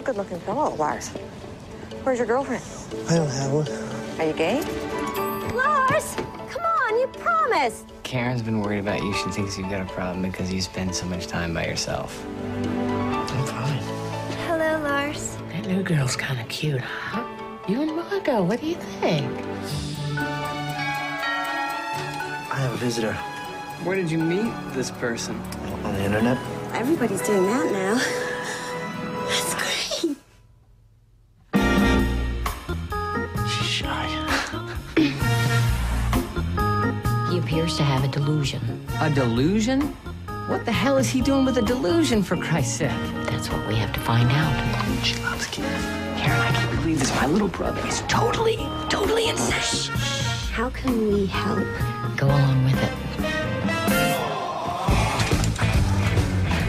a good-looking fellow, Lars. Where's your girlfriend? I don't have one. Are you gay? Lars! Come on, you promised! Karen's been worried about you. She thinks you've got a problem because you spend so much time by yourself. I'm fine. Hello, Lars. That new girl's kind of cute, huh? You and Margo, what do you think? I have a visitor. Where did you meet this person? On the internet. Everybody's doing that now. That's great. She's shy. He appears to have a delusion. A delusion? What the hell is he doing with a delusion, for Christ's sake? That's what we have to find out. She loves kids. Karen, I can't believe this. My little brother is totally, totally insane. How can we help? Go along with it.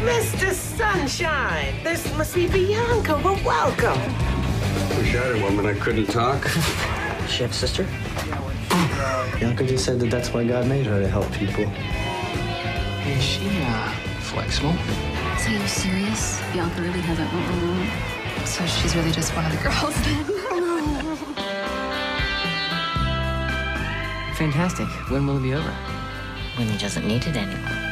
Mr. Sunshine, this must be Bianca. Well, welcome. Wish I had a woman I couldn't talk. Does she have a sister? Bianca just said that that's why God made her, to help people. Is she flexible? So you're serious? Bianca really has a... So she's really just one of the girls then? Fantastic. When will it be over? When he doesn't need it anymore.